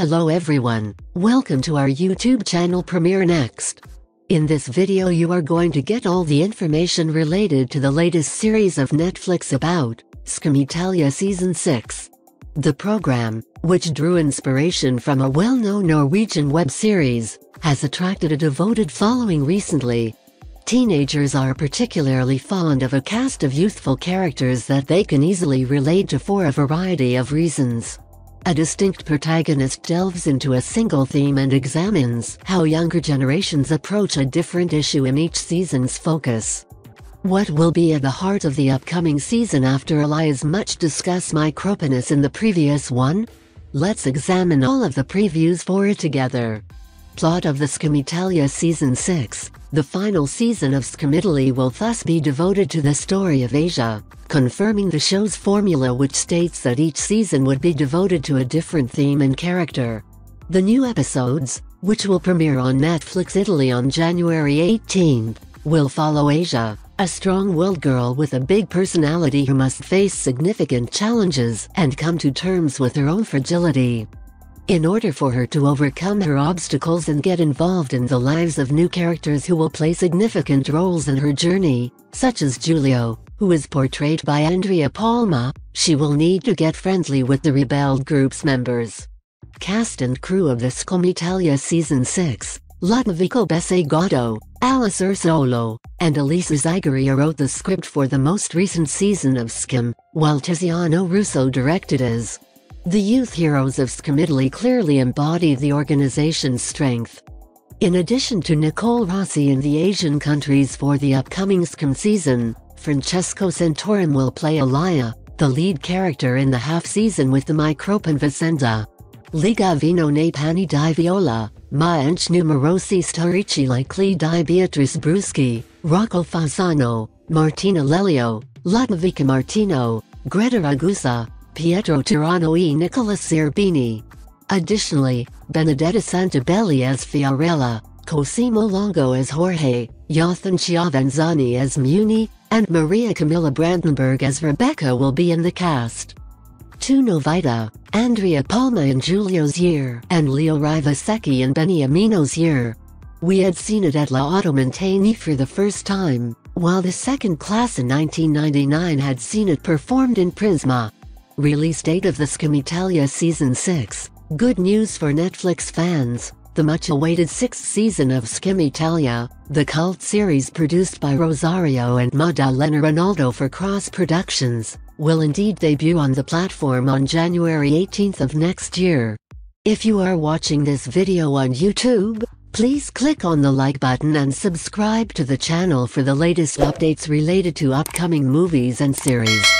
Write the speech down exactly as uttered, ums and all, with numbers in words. Hello everyone, welcome to our YouTube channel Premiere Next. In this video you are going to get all the information related to the latest series of Netflix about Skam Italia Season six. The program, which drew inspiration from a well-known Norwegian web series, has attracted a devoted following recently. Teenagers are particularly fond of a cast of youthful characters that they can easily relate to for a variety of reasons. A distinct protagonist delves into a single theme and examines how younger generations approach a different issue in each season's focus. What will be at the heart of the upcoming season after Elias' much-discussed micropenis in the previous one? Let's examine all of the previews for it together. Plot of the Skam Italia Season six. The final season of Skam Italia will thus be devoted to the story of Asia, confirming the show's formula which states that each season would be devoted to a different theme and character. The new episodes, which will premiere on Netflix Italy on January eighteenth, will follow Asia, a strong-willed girl with a big personality who must face significant challenges and come to terms with her own fragility. In order for her to overcome her obstacles and get involved in the lives of new characters who will play significant roles in her journey, such as Giulio, who is portrayed by Andrea Palma, she will need to get friendly with the rebelled group's members. Cast and crew of the Skam Italia Season six, Ludovico Bessegato, Alice Urciuolo, and Elisa Zigheria wrote the script for the most recent season of Skam, while Tiziano Russo directed as. The youth heroes of Skam Italia clearly embody the organization's strength. In addition to Nicole Rossi in the Asian countries for the upcoming Skam season, Francesco Santorum will play Alia, the lead character in the half-season with the micropen Vicenda. Liga Vino nei panni di Viola, ma anche numerosi storici likely di Beatrice Bruschi, Rocco Fasano, Martina Lelio, Ludovico Martino, Greta Ragusa, Pietro Tirano e Nicola Cirbini. Additionally, Benedetta Santabelli as Fiorella, Cosimo Longo as Jorge, Yathan Chiavanzani as Muni, and Maria Camilla Brandenburg as Rebecca will be in the cast. Two Novita, Andrea Palma in Giulio's year and Leo Rivasecchi in Beniamino's year. We had seen it at La Automantini for the first time, while the second class in nineteen ninety-nine had seen it performed in Prisma. Release date of the Skam Italia Season six. Good news for Netflix fans, the much-awaited sixth season of Skam Italia, the cult series produced by Rosario and Maddalena Rinaldo for Cross Productions, will indeed debut on the platform on January eighteenth of next year. If you are watching this video on YouTube, please click on the like button and subscribe to the channel for the latest updates related to upcoming movies and series.